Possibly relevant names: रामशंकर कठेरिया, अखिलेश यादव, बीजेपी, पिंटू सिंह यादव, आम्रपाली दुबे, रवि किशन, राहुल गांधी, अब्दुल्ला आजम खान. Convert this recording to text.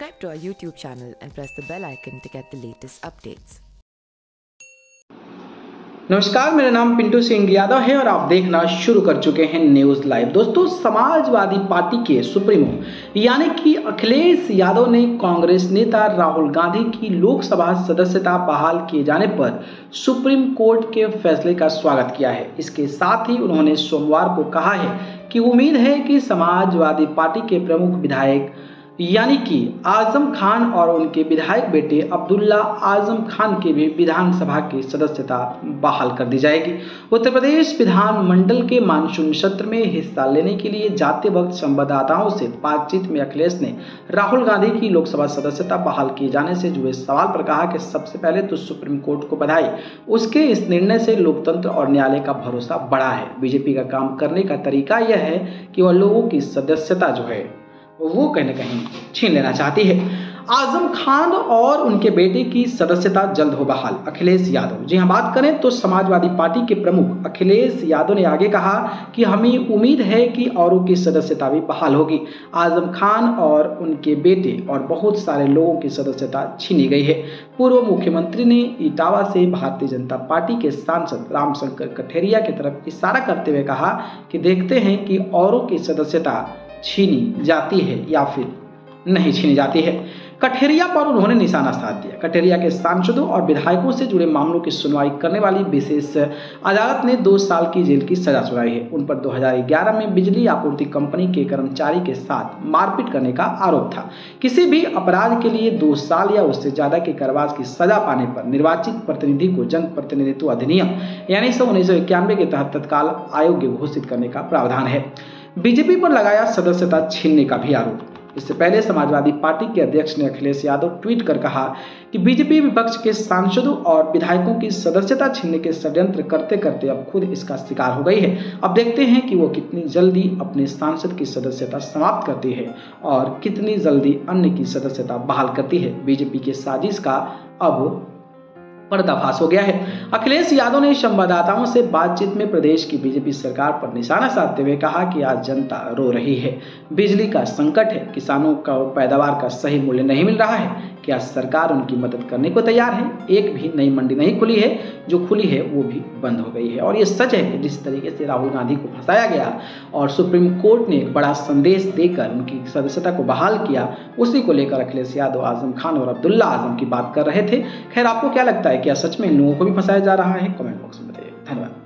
Subscribe to our YouTube channel and press the bell icon to get the latest updates. नमस्कार, मेरा नाम पिंटू सिंह यादव है और आप देखना शुरू कर चुके हैं न्यूज़ लाइव। दोस्तों, समाजवादी पार्टी के सुप्रीमो यानी कि अखिलेश यादव ने कांग्रेस नेता राहुल गांधी की लोकसभा सदस्यता बहाल किए जाने पर सुप्रीम कोर्ट के फैसले का स्वागत किया है। इसके साथ ही उन्होंने सोमवार को कहा है कि उम्मीद है कि समाजवादी पार्टी के प्रमुख विधायक यानी कि आजम खान और उनके विधायक बेटे अब्दुल्ला आजम खान के भी विधानसभा की सदस्यता बहाल कर दी जाएगी। उत्तर प्रदेश विधानमंडल के मानसून सत्र में हिस्सा लेने के लिए जाते वक्त संवाददाताओं से बातचीत में अखिलेश ने राहुल गांधी की लोकसभा सदस्यता बहाल किए जाने से जुड़े सवाल पर कहा कि सबसे पहले तो सुप्रीम कोर्ट को बधाई, उसके इस निर्णय से लोकतंत्र और न्यायालय का भरोसा बढ़ा है। बीजेपी का काम करने का तरीका यह है कि वह लोगों की सदस्यता जो है वो कहीं ना कहीं छीन लेना चाहती है। आजम खान और उनके बेटे की सदस्यता जल्द हो बहाल। अखिलेश यादव, जी हाँ, बात करें तो समाजवादी पार्टी के प्रमुख अखिलेश यादव ने आगे कहा कि हमें उम्मीद है कि औरों की सदस्यता भी बहाल होगी। आजम खान और उनके बेटे और बहुत सारे लोगों की सदस्यता छीनी गई है। पूर्व मुख्यमंत्री ने इटावा से भारतीय जनता पार्टी के सांसद रामशंकर कठेरिया की तरफ इशारा करते हुए कहा कि देखते हैं कि औरों की सदस्यता छीनी जाती है या फिर नहीं छीनी जाती है। कठेरिया पर उन्होंने निशाना साध दिया। कठेरिया के सांसदों और विधायकों से जुड़े मामलों की सुनवाई करने वाली विशेष अदालत ने 2 साल की जेल की सजा सुनाई है। उन पर 2011 में बिजली आपूर्ति कंपनी के कर्मचारी के साथ मारपीट करने का आरोप था। किसी भी अपराध के लिए 2 साल या उससे ज्यादा के कारावास की सजा पाने पर निर्वाचित प्रतिनिधि को जन प्रतिनिधित्व अधिनियम यानी 1991 के तहत तत्काल अयोग्य घोषित करने का प्रावधान है। बीजेपी पर लगाया सदस्यता छीनने का भी आरोप। इससे पहले समाजवादी पार्टी के अध्यक्ष ने अखिलेश यादव ट्वीट कर कहा कि बीजेपी विपक्ष के सांसदों और विधायकों की सदस्यता छीनने के षड्यंत्र करते करते अब खुद इसका शिकार हो गई है। अब देखते हैं कि वो कितनी जल्दी अपने सांसद की सदस्यता समाप्त करती है और कितनी जल्दी अन्य की सदस्यता बहाल करती है। बीजेपी के साजिश का अब पर्दाफाश हो गया है। अखिलेश यादव ने संवाददाताओं से बातचीत में प्रदेश की बीजेपी सरकार पर निशाना साधते हुए कहा कि आज जनता रो रही है, बिजली का संकट है, किसानों का पैदावार का सही मूल्य नहीं मिल रहा है। क्या सरकार उनकी मदद करने को तैयार है? एक भी नई मंडी नहीं खुली है, जो खुली है वो भी बंद हो गई है। और ये सच है कि जिस तरीके से राहुल गांधी को फंसाया गया और सुप्रीम कोर्ट ने एक बड़ा संदेश देकर उनकी सदस्यता को बहाल किया, उसी को लेकर अखिलेश यादव आजम खान और अब्दुल्ला आजम की बात कर रहे थे। खैर, आपको क्या लगता है, क्या सच में इन लोगों को भी फंसाया जा रहा है? कमेंट बॉक्स में बताइए। धन्यवाद।